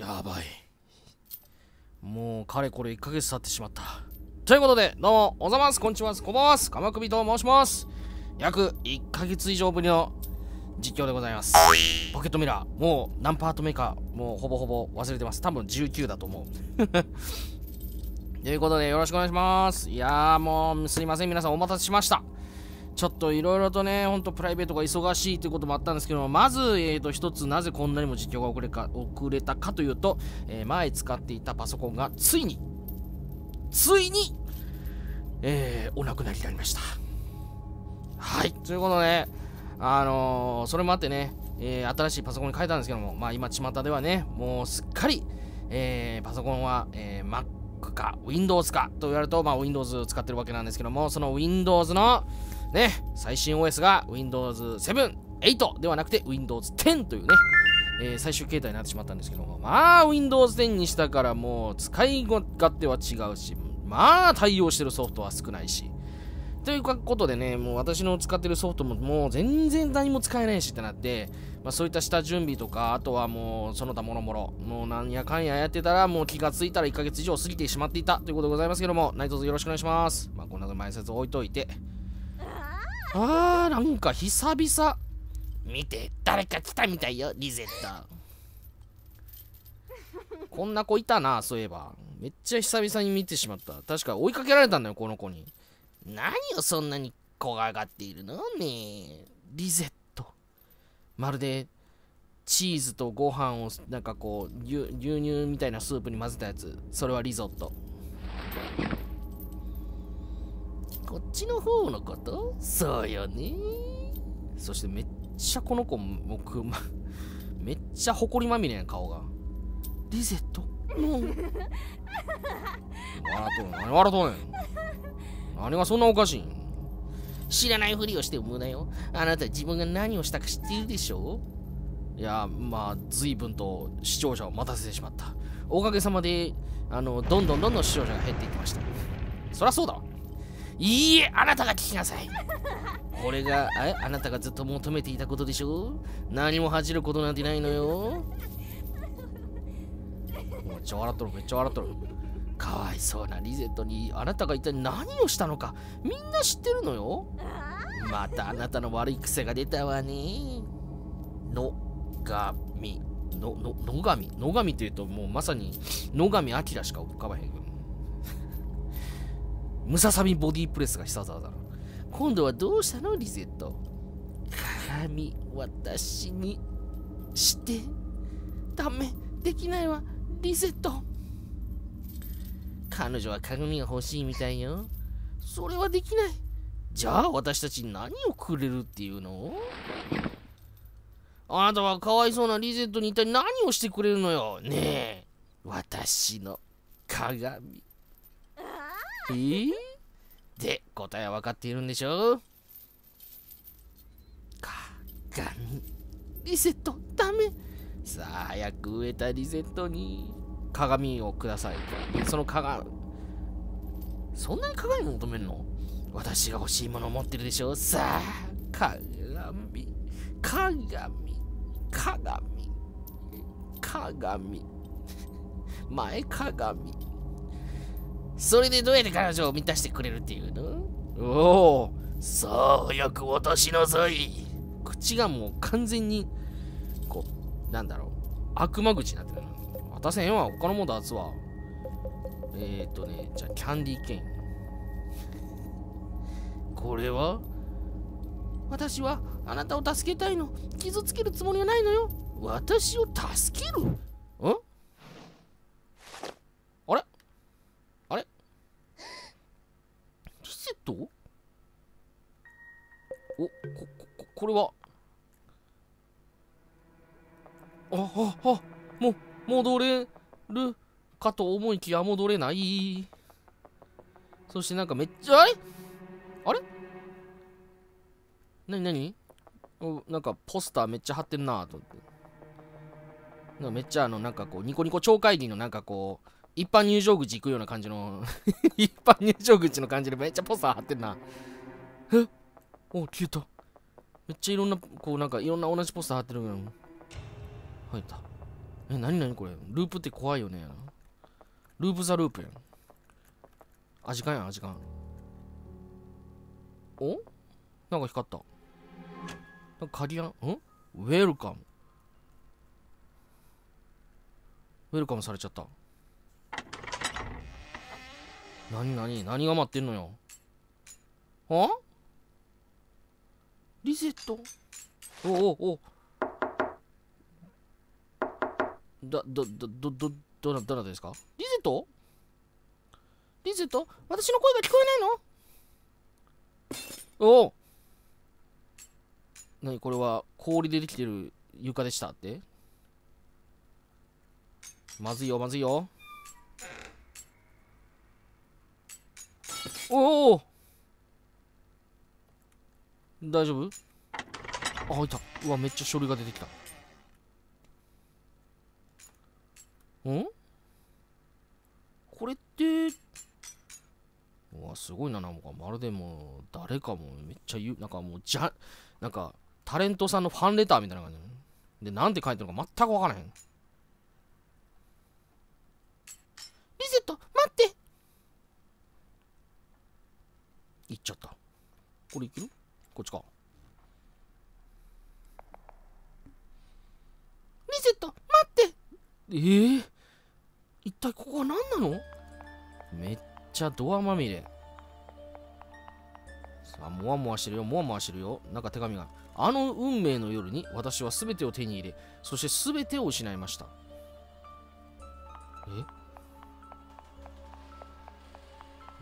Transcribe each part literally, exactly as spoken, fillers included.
やばい。もうかれこれいっかげつ経ってしまった。ということで、どうもおざます、こんちはす、こんばんはす、かまくびと申します。約いっかげつ以上ぶりの実況でございます。ポケットミラー、もう何パート目かもうほぼほぼ忘れてます。多分じゅうきゅうだと思うということで、よろしくお願いします。いやー、もうすいません、皆さんお待たせしました。ちょっといろいろとね、ほんとプライベートが忙しいということもあったんですけども、まず、えーと、一つ、なぜこんなにも実況が遅れか、遅れたかというと、えー、前使っていたパソコンがついに、ついに、えー、お亡くなりになりました。はい、ということで、あのー、それもあってね、えー、新しいパソコンに変えたんですけども、まあ今、巷ではね、もうすっかり、えー、パソコンは、えー、Mac か Windows かと言われると、まあ Windows を使ってるわけなんですけども、その Windows の、ね、最新 オーエス が ウィンドウズセブン、エイトではなくて ウィンドウズテンというね、えー、最終形態になってしまったんですけども、まあ ウィンドウズテンにしたからもう使い勝手は違うし、まあ対応してるソフトは少ないし、ということでね、もう私の使ってるソフトももう全然何も使えないしってなって、まあ、そういった下準備とか、あとはもうその他もろもろ、もうなんやかんややってたら、もう気がついたらいっかげつ以上過ぎてしまっていたということでございますけども、何卒よろしくお願いします。まあこんな前説置いといて、あー、なんか久々見て、誰か来たみたいよ、リゼッタこんな子いたな、そういえば。めっちゃ久々に見てしまった。確か追いかけられたんだよ、この子に。何をそんなに子が上がっているのねえ、リゼット。まるでチーズとご飯をなんかこう牛乳みたいなスープに混ぜたやつ、それはリゾット。こっちの方のこと？そうよね。そしてめっちゃこの子、僕、ま、めっちゃほこりまみれやん、顔が。リゼット、もう。笑うとんねん。何笑うとんねん。何がそんなおかしいん？知らないふりをして無駄よ。あなた自分が何をしたか知っているでしょう？いや、まあ、随分と視聴者を待たせてしまった。おかげさまで、あの、どんどんどんどん視聴者が減っていきました。そりゃそうだわ。いいえ、あなたが聞きなさい。これが、え、あなたがずっと求めていたことでしょ？何も恥じることなんてないのよ。めっちゃ笑っとる、めっちゃ笑っとる。かわいそうなリゼットに、あなたが一体何をしたのか、みんな知ってるのよ。またあなたの悪い癖が出たわね。のがみ、の、の、のがみ、のがみって言うと、もうまさに、野上明しか浮かばへん。ムササビボディープレスが久々だな。今度はどうしたの、リゼット。鏡、私にしてダメ、できないわ、リゼット。彼女は鏡が欲しいみたいよ。それはできない。じゃあ私たちに何をくれるっていうの？あなたはかわいそうなリゼットに一体何をしてくれるのよ。ねえ、私の鏡。えー、で、答えは分かっているんでしょう？か、がみ。リセット、ダメ。さあ、早く植えたリセットに鏡をください。その鏡、そんなに鏡を求めるの？私が欲しいものを持ってるでしょう？さあ、鏡、鏡、鏡、鏡、前鏡。それでどうやって彼女を満たしてくれるっていうの？おお、さあ早く渡しなさい。口がもう完全にこう、なんだろう、悪魔口になってる。渡せへんわ、他のもんだあつは。えーっとね、じゃあキャンディーケイン。これは？私はあなたを助けたいの。傷つけるつもりはないのよ。私を助ける？ん？お、こ、こ、これは。あ、あ、あ、も、戻れるかと思いきや戻れない。そしてなんかめっちゃ、あれあれなになに、なんかポスターめっちゃ貼ってるなぁと思って。なんかめっちゃあの、なんかこう、ニコニコ超会議のなんかこう、一般入場口行くような感じの、一般入場口の感じでめっちゃポスター貼ってんな。え？お、消えた。めっちゃいろんな、こうなんかいろんな同じポスター貼ってるけど。入った。え、なになにこれ、ループって怖いよね。ループザループやん。あ、時間やん、あ、時間。お、なんか光った。なんか鍵やん。ん、ウェルカム、ウェルカムされちゃった。なになに、何が待ってんのよ。あ、リセット。おおお、だ、ど、ど、ど、ど、どな、どなたですか？リゼット？リゼット？私の声が聞こえないの？おお！なにこれは、氷でできてる床でしたって？まずいよ、まずいよ。おお！大丈夫？あ、開いた。うわ、めっちゃ書類が出てきた。ん？これって、うわ、すごいな、なんか、まるでもう、誰かも、めっちゃ言う、なんかもう、じゃ、なんか、タレントさんのファンレターみたいな感じで、なんて書いてるのか全くわからへん。リゼット、待って！行っちゃった。これいける？こっちか。リゼット、待って！えー、一体ここは何なの？めっちゃドアまみれ。さあ、もわもわしてるよ、もわもわしてるよ。なんか手紙が。あの運命の夜に私は全てを手に入れ、そして全てを失いました。え？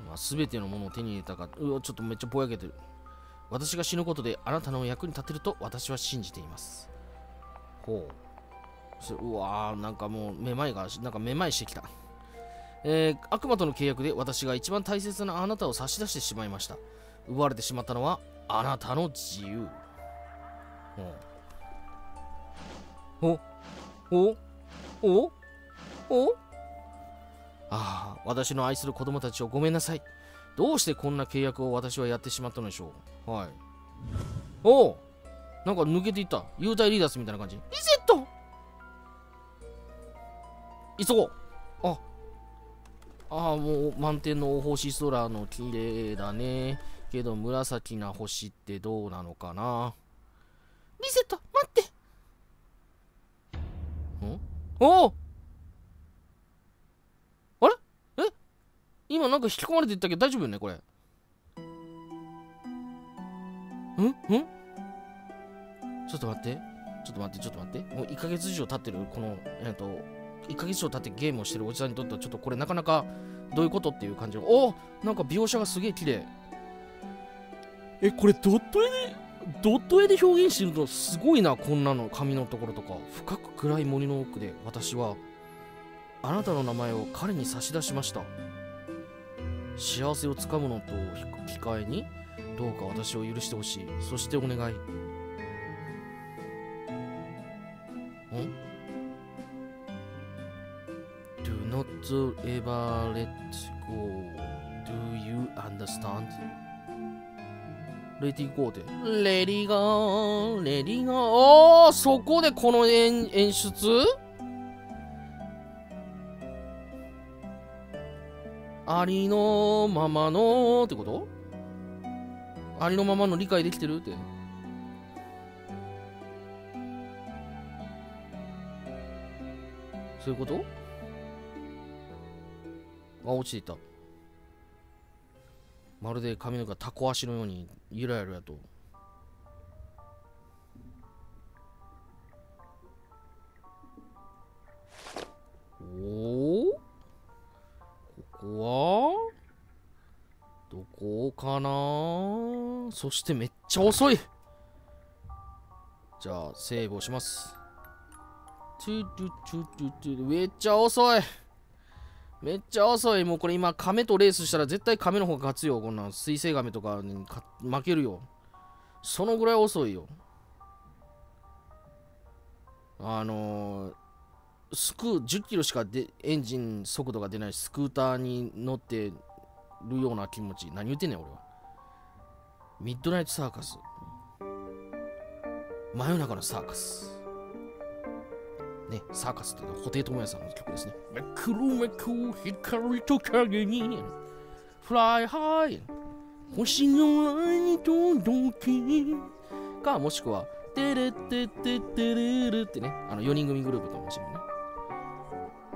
まあ、全てのものを手に入れたか。うわ、ちょっとめっちゃぼやけてる。私が死ぬことであなたの役に立てると私は信じています。ほう。うわー、なんかもうめまいが、なんかめまいしてきた。えー、悪魔との契約で私が一番大切なあなたを差し出してしまいました。奪われてしまったのはあなたの自由。おおおお、ああ、私の愛する子供たちをごめんなさい。どうしてこんな契約を私はやってしまったのでしょう。はい。おお、なんか抜けていった。幽体離脱みたいな感じ。リセット、急ごう。ああ、もう満点の星空の綺麗だね。けど紫な星ってどうなのかな。リセット、待って。ん、おお、あれ、え、今なんか引き込まれていったけど大丈夫よねこれ。んん、ちょっと待ってちょっと待ってちょっと待って、もういっかげつ以上経ってるこのえっといっかげつ以上経ってゲームをしてるおじさんにとってはちょっとこれなかなかどういうことっていう感じの。お、なんか描写がすげえ綺麗。え、これドット絵でドット絵で表現してるとすごいな。こんなの紙のところとか。深く暗い森の奥で私はあなたの名前を彼に差し出しました。幸せをつかむのと引き換えにどうか私を許してほしい。そしてお願い。ん？Do ever let go. Do you understand? Let it go で。Let it go, let it go. おー、そこでこの演、演出？ありのままのってこと？ありのままの理解できてるって。そういうこと？あ、落ちていた。まるで髪の毛がタコ足のようにゆらゆらやと。おお、ここはどこかな。そしてめっちゃ遅い。じゃあセーブをします。めっちゃ遅い、めっちゃ遅い。もうこれ今亀とレースしたら絶対亀の方が勝つよ。こんな水星亀とかにか負けるよ。そのぐらい遅いよ。あのー、スクじゅっキロしかでエンジン速度が出ないスクーターに乗ってるような気持ち。何言ってんねん俺は。ミッドナイトサーカス、真夜中のサーカス。ね、サーカスっていうのは布袋寅泰さんの曲ですね。めくるめく光と影にフライハイ星の愛に届きか、もしくはテレテテテレレってね、あのよにん組グループと面白いね。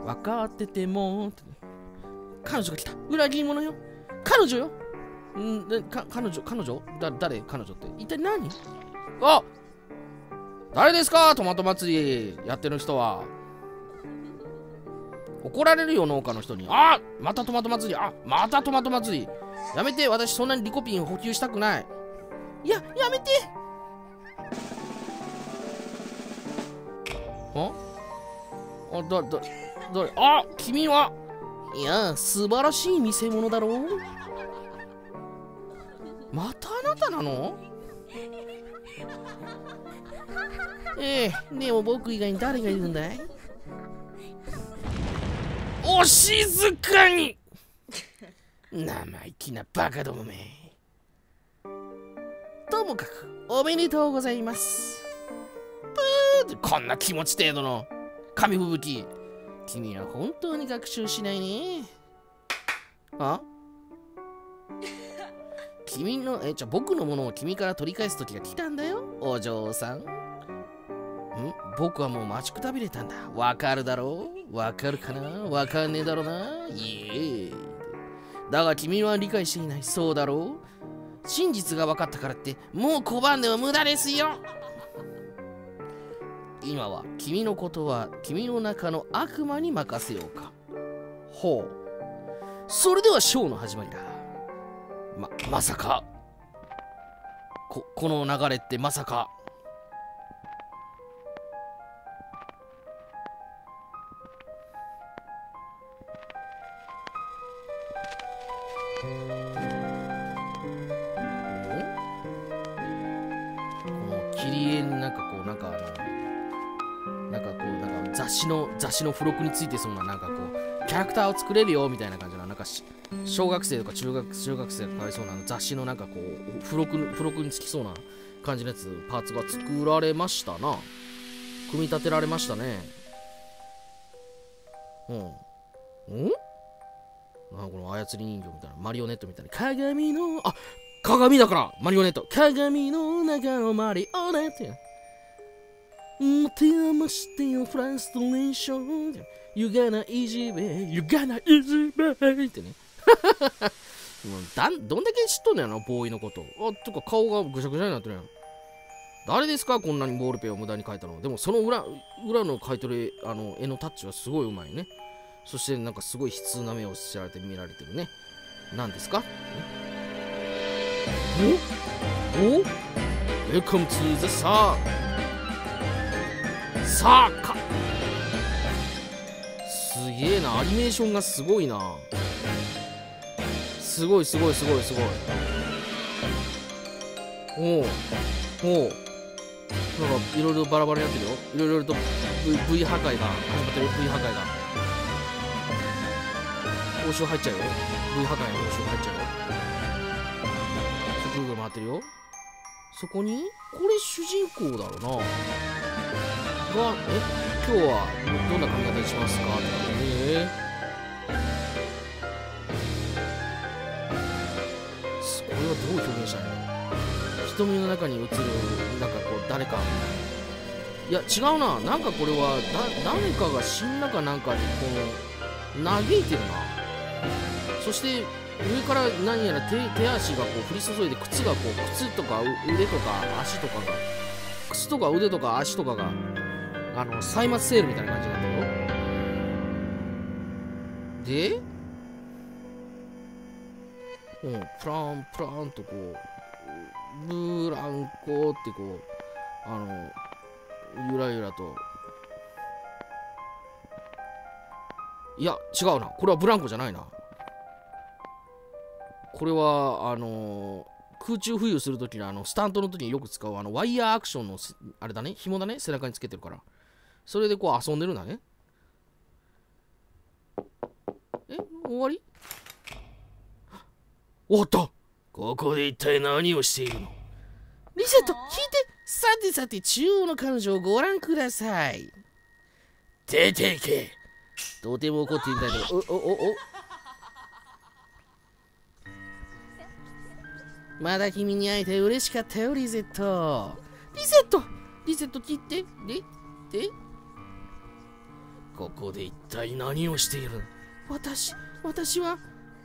分かっててもって、ね、彼女が来た裏切り者よ、彼女よんでか彼女彼女だ誰彼女って一体何。あ誰ですかトマト祭りやってる人は。怒られるよ農家の人に。あまたトマト祭り、あまたトマト祭りやめて、私そんなにリコピン補給したくない。いややめて。ああだだ誰あ君は。いや素晴らしい見せ物だろう。またあなたなの。ええー、でも僕以外に誰がいるんだい。お静かに生意気なバカどもめ。ともかくおめでとうございます。ブーこんな気持ち程度の紙吹雪、君は本当に学習しないね。あ君のえじゃあ僕のものを君から取り返す時が来たんだよお嬢さん。ん僕はもう待ちくたびれたんだ。わかるだろう、わかるかな、わかんねえだろうな。いえだが君は理解していない、そうだろう。真実が分かったからってもう拒んでも無駄ですよ。今は君のことは君の中の悪魔に任せようか。ほうそれではショーの始まりだ。ままさかここの流れってまさか雑誌の付録についてそうななんかこうキャラクターを作れるよみたいな感じのなんか小学生とか中学中学生が買いそうな雑誌のなんかこう付録付録につきそうな感じのやつパーツが作られましたな。組み立てられましたね。うん。ん？なんかこの操り人形みたいなマリオネットみたいな鏡のあ鏡だからマリオネット鏡の中のマリオネット。持て余してよフランストレーションゆがないじめゆがないじめってねだんどんだけ知っとんねやなボーイのこと。あとか顔がぐしゃぐしゃになってるやん。誰ですかこんなにボールペンを無駄に描いたの。でもその裏裏の描いてるあの絵のタッチはすごいうまいね。そしてなんかすごい悲痛な目を知られて見られてるね。何ですか、ね、おお Welcome to the sunサーカすげえな。アニメーションがすごいな。すごいすごいすごいすごい。おうおうなんかいろいろバラバラになってるよ。いろいろと V, V 破壊が始まってる。 V 破壊が王将入っちゃうよ。 V 破壊の王将入っちゃうよ。そこが回ってるよ。そこにこれ主人公だろうながえ今日はどんな髪型にしますかってね。これはどう表現したの。瞳の中に映るなんかこう誰かいや違うな。なんかこれはだ誰かが死んだかなんかにこう嘆いてるな。そして上から何やら 手, 手足がこう降り注いで靴がこう靴とか腕とか足とかが靴とか腕とか足とかが。あの歳末セールみたいな感じになってるよ。でうんプランプランとこうブランコってこうあのゆらゆらと。いや違うなこれはブランコじゃないな。これはあの空中浮遊するときのあのスタントの時によく使うあのワイヤーアクションのあれだね紐だね背中につけてるから。それでこう遊んでるんだね。え終わり終わった。ここで一体何をしているの。リセット引いて。さてさて中央の彼女をご覧ください。出ていけ。とても怒っていないけど、おおおお。まだ君に会えて嬉しかったよ、リゼット。リゼットリゼット切って、で、で。ここで一体何をしている？私、私は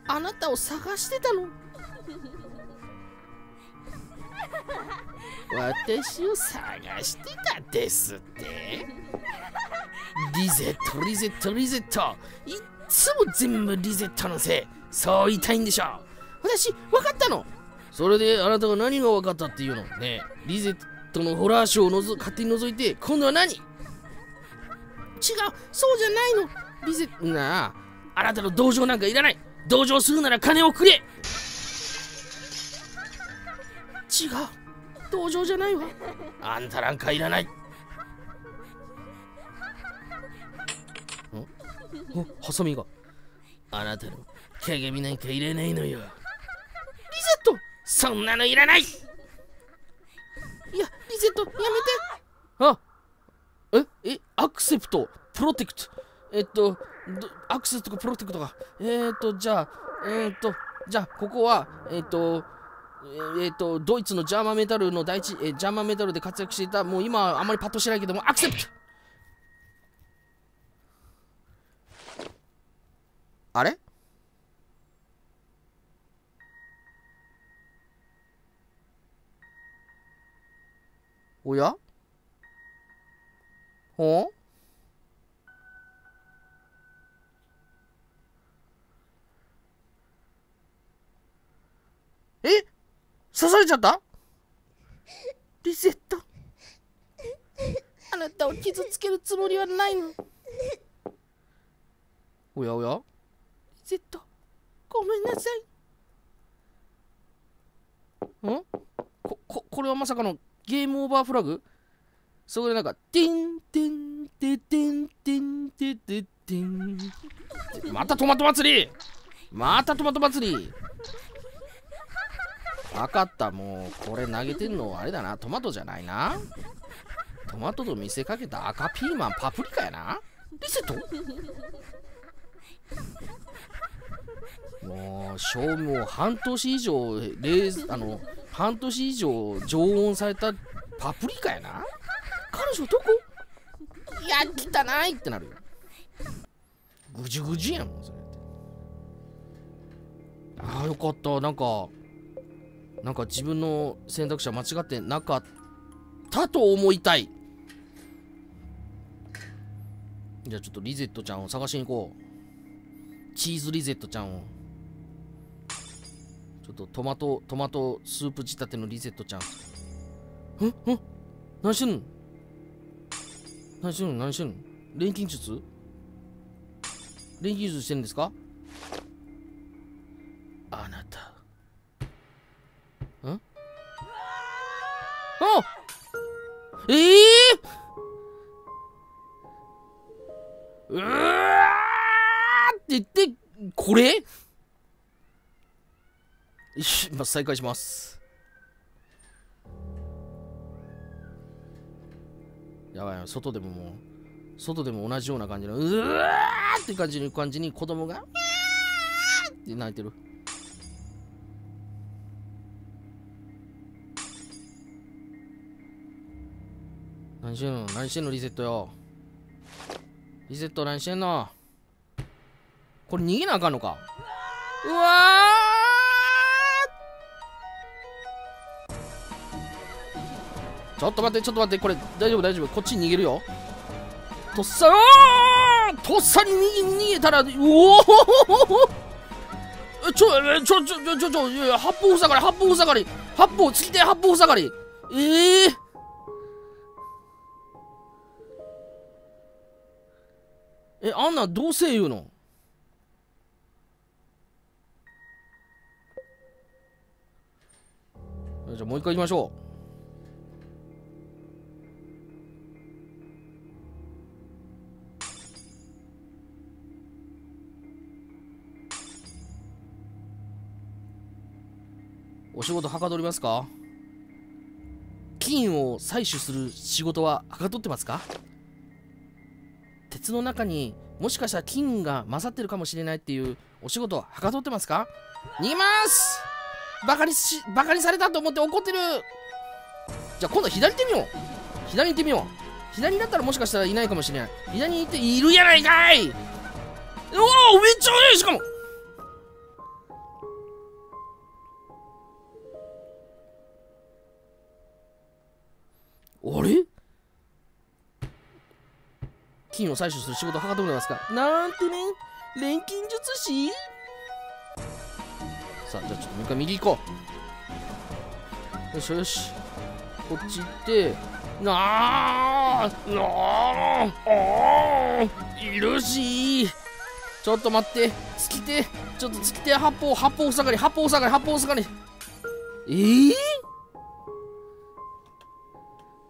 あなたを探してたの。私を探してたですってリゼット、リゼット、リゼットいっつも全部リゼットのせいそう言いたいんでしょう。私、分かったの。それであなたが何が分かったっていうのねえ、リゼットのホラーショーをのぞ勝手に覗いて、今度は何違う、そうじゃないのリゼットなあ、あなたの同情なんかいらない。同情するなら金をくれ。違う、同情じゃないわ。あんたなんかいらない。お、ハサミが。あなたの影見なんかいらないのよリゼット。そんなのいらない。いやリゼットやめて。あええアクセプトプロテクトえっとアクセプトかプロテクトかえー、っとじゃあえー、っとじゃあここはえー、っとえっとドイツのジャーマンメタルの第一、えー、ジャーマンメタルで活躍していた、もう今はあまりパッとしないけども、アクセプト。あれおやほうえ刺されちゃったリゼット。あなたを傷つけるつもりはないの。おやおやリゼット、ごめんなさい。んこ、こ、これはまさかのゲームオーバーフラグ。そこでなんか「ティンティンティティンティンティティティン」またトマト祭りまたトマト祭り。分かった、もうこれ投げてんのあれだな、トマトじゃないな。トマトと見せかけた赤ピーマンパプリカやなリセット。もう賞味も半年以上冷あの半年以上常温されたパプリカやな。彼女どこ、いや汚いってなるよ。ぐじゅぐじゅやもんそれって。ああよかった、なんかなんか自分の選択肢は間違ってなかったと思いたい。じゃあちょっとリゼットちゃんを探しに行こう。チーズリゼットちゃんをちょっとトマトトマトスープ仕立てのリゼットちゃん。んん何してんの何してんの何してんの錬金術錬金術してるんですかあなた。んあええー、うわって言ってこれま再開します。やばいな、外でももう外でも同じような感じのうわーって感じの感じに子供がうわーって泣いてる。何してんの何してんのリゼットよ。リゼット何してんの。これ逃げなあかんのか。うわーちょっと待ってちょっと待って、これ大丈夫大丈夫、こっちに逃げるよ。とっさとっさに逃げ逃げたら、うおちょちょちょちょちょ、いやいや八方塞がり八方塞がり八方突き手八方塞がり。ええーえ、あんなどうせ言うの。じゃあもう一回行きましょう。お仕事はかどりますか。金を採取する仕事ははかどってますか。鉄の中にもしかしたら金が勝ってるかもしれないっていうお仕事ははかどってますか？逃げます。バカにしバカにされたと思って怒ってる。じゃあ今度左行ってみよう。左行ってみよう。左だったらもしかしたらいないかもしれない。左に行っているやないかい。うわー、めっちゃ速い。しかもあれ？金を採取する仕事はかどってますか？なんてね、錬金術師。さあ、じゃあちょっともう一回右行こう。よしよし、こっち行ってなあなあああいるし。ちょっと待って、尽きて、ちょっと尽きて。八方八方下がり、八方下がり、八方下がり。えー、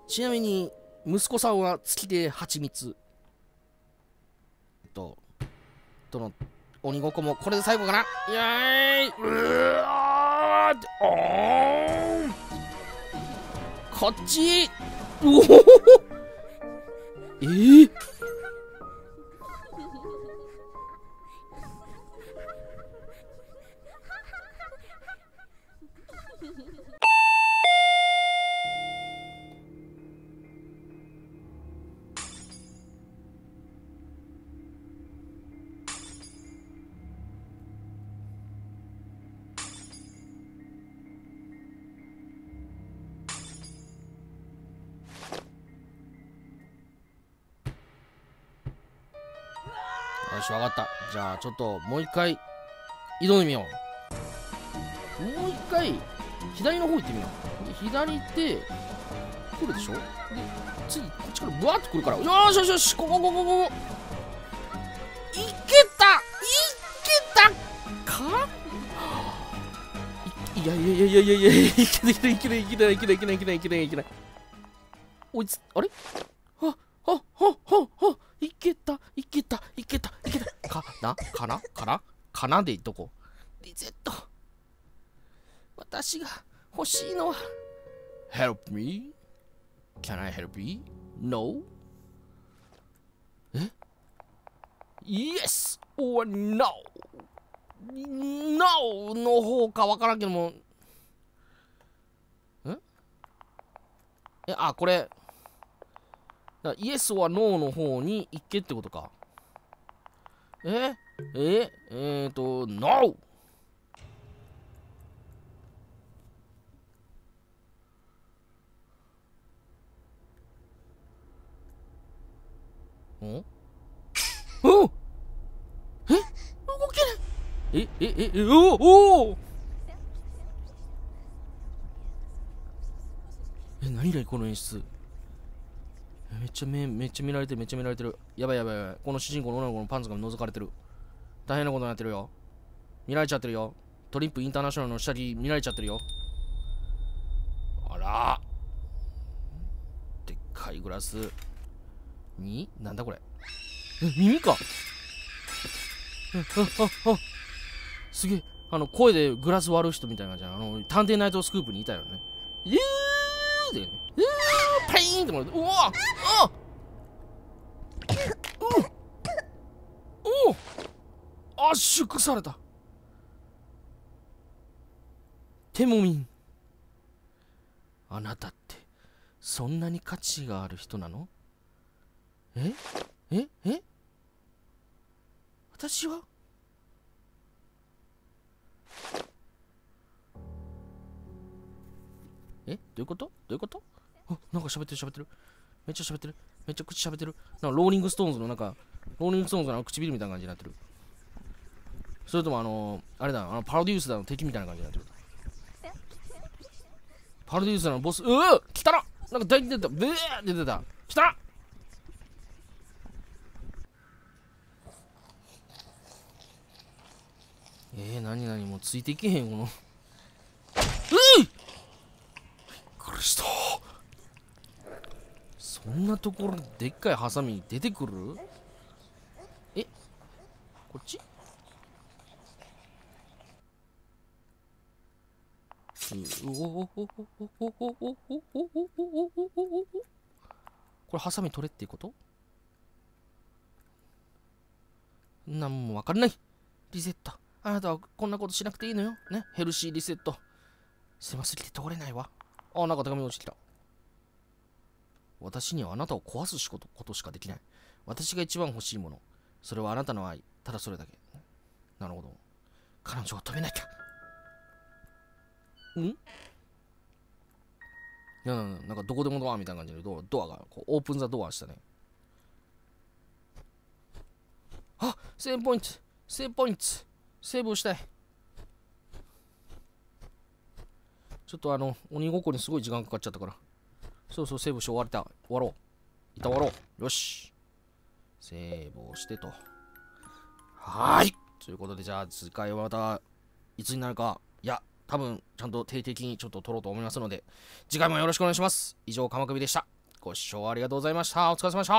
ちなみに息子さんは月で蜂蜜ととの鬼ごっこもこれで最後かな。イエーイ。うわーって、おー、こっち。おおえー、よし、わかった。じゃあちょっともう一回挑んでみよう。もう一回左の方行ってみよう。左って来るでしょ。で次こっちからブワッと来るから、よしよしよし、ここここここいけた、いけたか。いやいやいやいやいやいや、いけないいけないいけないいけないいけないいけないいけない。おいつ、あれ、ははははは、いけたいけたいけたいけた。かなかなかなかなでいっとこう。リゼット、私が欲しいのは Help me? Can I help you? No? え Yes or No? No の方かわからんけども、んえ、あ、これイエスはノーの方に行けってことか。えええーと、ノー。ん？おお。え？動けない。えええおおお。え、何だいこの演出。めっちゃめめっちゃ見られてる、めっちゃ見られてる。やばいやばいやばい。この主人公の女の子のパンツが覗かれてる。大変なことになってるよ。見られちゃってるよ。トリンプインターナショナルの下着見られちゃってるよ。あら、でっかいグラスに、なんだこれ、え、耳か。あああ、すげえ、あの声でグラス割る人みたいな感じ。あの探偵ナイトスクープにいたよね。えーでね、えーパイーンってもらって、うわああおお、圧縮された。テモミン、あなたってそんなに価値がある人なの？えええ、私はえ、どういうことどういうこと。あ、なんか喋ってる喋ってる、めっちゃ喋ってる、めっちゃ口喋ってる。なんかローリングストーンズのなんかローリングストーンズの唇みたいな感じになってる。それともあのー、あれだ、あのパロデュースだの敵みたいな感じになってる。パロデュースだのボス、うー、来たらなんか大体出た、ブーって出た、来たら。えー、なになに、もうついていけへんこの。うー、びっくりした。こんなところにでっかいハサミ出てくる？え？こっち？これハサミ取れってこと？なんもわからない。リゼッタ、あなたはこんなことしなくていいのよ。ね、ヘルシーリセット。狭すぎて通れないわ。あ、なんか手紙落ちてきた。私にはあなたを壊す仕事、ことしかできない。私が一番欲しいもの。それはあなたの愛。ただそれだけ。なるほど。彼女を止めなきゃ。ん？いや、なんかどこでもドアみたいな感じでドア、ドアがこうオープンザドアしたね。あ、セーブポイント、セーブポイント、セーブをしたい。ちょっとあの、鬼ごっこにすごい時間かかっちゃったから。そうそう、セーブして終われた。終わろう。いた終わろう。よし。セーブをしてと。はーい。ということで、じゃあ次回はまた、いつになるか。いや、多分、ちゃんと定期的にちょっと撮ろうと思いますので、次回もよろしくお願いします。以上、カマクビでした。ご視聴ありがとうございました。お疲れ様でした。